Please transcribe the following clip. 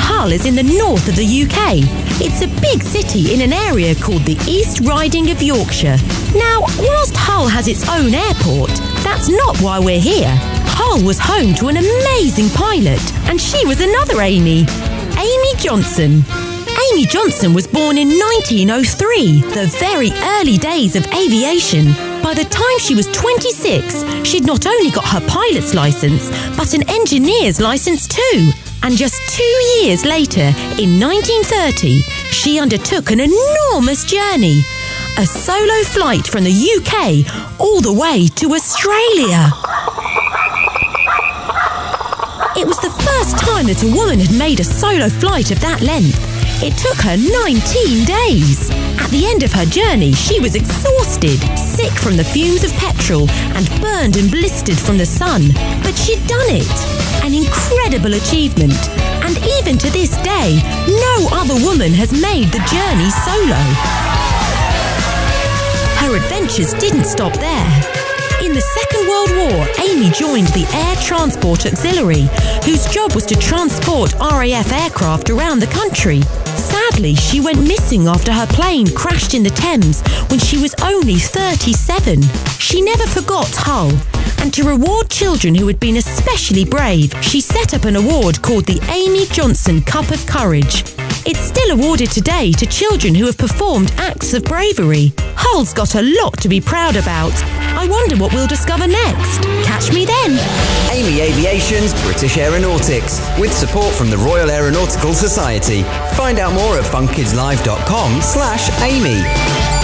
Hull is in the north of the UK. It's a big city in an area called the East Riding of Yorkshire. Now, whilst Hull has its own airport, that's not why we're here. Hull was home to an amazing pilot, and she was another Amy, Amy Johnson. Amy Johnson was born in 1903, the very early days of aviation. By the time she was 26, she'd not only got her pilot's licence, but an engineer's licence too. And just 2 years later, in 1930, she undertook an enormous journey. A solo flight from the UK all the way to Australia. It was the first time that a woman had made a solo flight of that length. It took her 19 days. At the end of her journey, she was exhausted, sick from the fumes of petrol and burned and blistered from the sun. But she'd done it. An incredible achievement. And even to this day, no other woman has made the journey solo. Her adventures didn't stop there. In the Second World War, Amy joined the Air Transport Auxiliary, whose job was to transport RAF aircraft around the country. Sadly, she went missing after her plane crashed in the Thames when she was only 37. She never forgot Hull, and to reward children who had been especially brave, she set up an award called the Amy Johnson Cup of Courage. It's still awarded today to children who have performed acts of bravery. Hull's got a lot to be proud about. I wonder what we'll discover next. Catch me then. Amy Aviation's British Aeronautics, with support from the Royal Aeronautical Society. Find out more at funkidslive.com/Amy.